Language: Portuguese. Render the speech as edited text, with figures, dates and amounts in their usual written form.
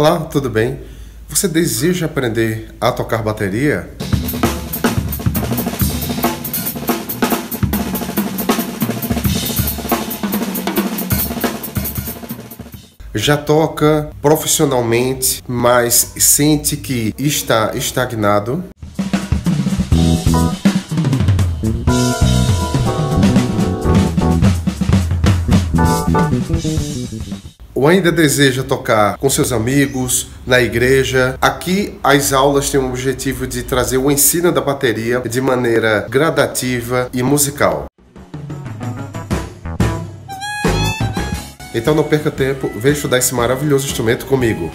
Olá, tudo bem? Você deseja aprender a tocar bateria? Já toca profissionalmente, mas sente que está estagnado? Ou ainda deseja tocar com seus amigos, na igreja? Aqui as aulas têm o objetivo de trazer o ensino da bateria de maneira gradativa e musical. Então não perca tempo, vem estudar esse maravilhoso instrumento comigo.